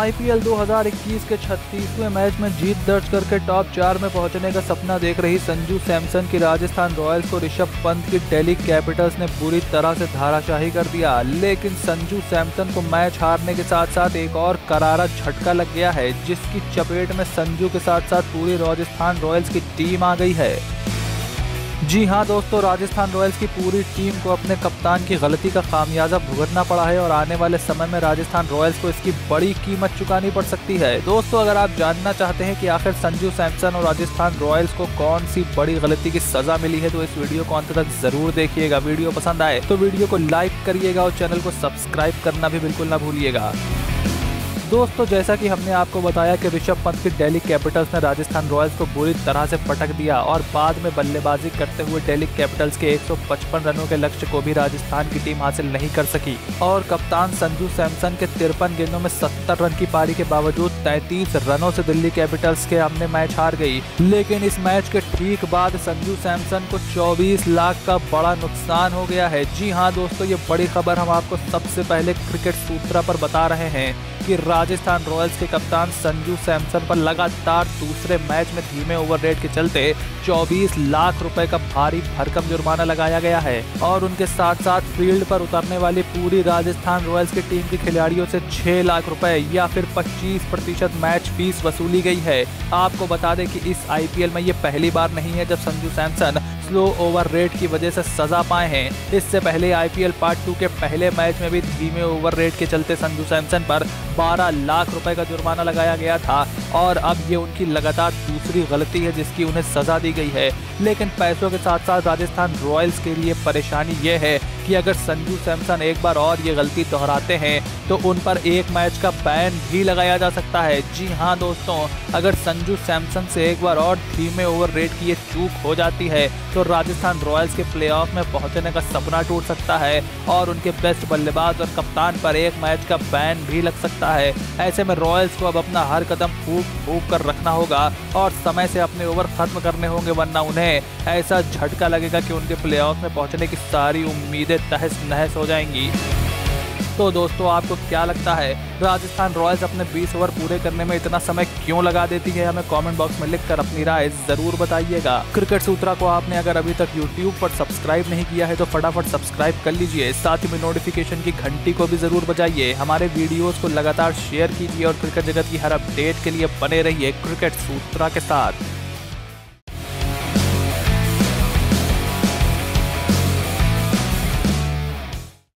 IPL 2021 के 36वें match में जीत दर्ज करके टॉप 4 में पहुंचने का सपना देख रही संजू सैमसन की राजस्थान रॉयल्स को ऋषभ पंत की दिल्ली कैपिटल्स ने बुरी तरह से धाराशाही कर दिया। लेकिन संजू सैमसन को मैच हारने के साथ साथ एक और करारा झटका लग गया है, जिसकी चपेट में संजू के साथ साथ पूरी राजस्थान रॉयल्स की टीम आ गई है। जी हां दोस्तों, राजस्थान रॉयल्स की पूरी टीम को अपने कप्तान की गलती का खामियाजा भुगतना पड़ा है और आने वाले समय में राजस्थान रॉयल्स को इसकी बड़ी कीमत चुकानी पड़ सकती है। दोस्तों, अगर आप जानना चाहते हैं कि आखिर संजू सैमसन और राजस्थान रॉयल्स को कौन सी बड़ी गलती की सजा मिली है तो इस वीडियो को अंत तक जरूर देखिएगा। वीडियो पसंद आए तो वीडियो को लाइक करिएगा और चैनल को सब्सक्राइब करना भी बिल्कुल ना भूलिएगा। दोस्तों, जैसा कि हमने आपको बताया कि ऋषभ पंत की दिल्ली कैपिटल्स ने राजस्थान रॉयल्स को बुरी तरह से पटक दिया और बाद में बल्लेबाजी करते हुए दिल्ली कैपिटल्स के 155 रनों के लक्ष्य को भी राजस्थान की टीम हासिल नहीं कर सकी और कप्तान संजू सैमसन के 53 गेंदों में 70 रन की पारी के बावजूद 33 रनों से दिल्ली कैपिटल्स के हमने मैच हार गई। लेकिन इस मैच के ठीक बाद संजू सैमसन को 24 लाख का बड़ा नुकसान हो गया है। जी हाँ दोस्तों, ये बड़ी खबर हम आपको सबसे पहले क्रिकेट सूत्र पर बता रहे हैं कि राजस्थान रॉयल्स के कप्तान संजू सैमसन पर लगातार दूसरे मैच में धीमे ओवररेट के चलते 24 लाख रुपए का भारी भरकम जुर्माना लगाया गया है और उनके साथ साथ फील्ड पर उतरने वाली पूरी राजस्थान रॉयल्स की टीम के खिलाड़ियों से 6 लाख रुपए या फिर 25% मैच फीस वसूली गई है। आपको बता दें कि इस आईपीएल में ये पहली बार नहीं है जब संजू सैमसन स्लो ओवररेट की वजह से सजा पाए हैं। इससे पहले आईपीएल पार्ट 2 के पहले मैच में भी धीमे ओवररेट के चलते संजू सैमसन पर 12 लाख रुपए का जुर्माना लगाया गया था और अब ये उनकी लगातार दूसरी गलती है जिसकी उन्हें सजा दी गई है। लेकिन पैसों के साथ साथ राजस्थान रॉयल्स के लिए परेशानी ये है कि अगर संजू सैमसन एक बार और ये गलती दोहराते हैं तो उन पर एक मैच का बैन भी लगाया जा सकता है। जी हाँ दोस्तों, अगर संजू सैमसन से एक बार और धीमे ओवररेट की ये चूक हो जाती है तो राजस्थान रॉयल्स के प्लेऑफ में पहुंचने का सपना टूट सकता है और उनके बेस्ट बल्लेबाज और कप्तान पर एक मैच का बैन भी लग सकता है। ऐसे में रॉयल्स को अब अपना हर कदम फूंक कर रखना होगा और समय से अपने ओवर खत्म करने होंगे, वरना उन्हें ऐसा झटका लगेगा कि उनके प्लेऑफ में पहुंचने की सारी उम्मीदें तहस नहस हो जाएंगी। तो दोस्तों, आपको क्या लगता है, राजस्थान रॉयल्स अपने 20 ओवर पूरे करने में इतना समय क्यों लगा देती है? हमें कमेंट बॉक्स में लिखकर अपनी राय जरूर बताइएगा। क्रिकेट सूत्रा को आपने अगर अभी तक YouTube पर सब्सक्राइब नहीं किया है तो फटाफट सब्सक्राइब कर लीजिए। साथ ही में नोटिफिकेशन की घंटी को भी जरूर बजाइए। हमारे वीडियोज को लगातार शेयर कीजिए और क्रिकेट जगत की हर अपडेट के लिए बने रहिए क्रिकेट सूत्रा के साथ।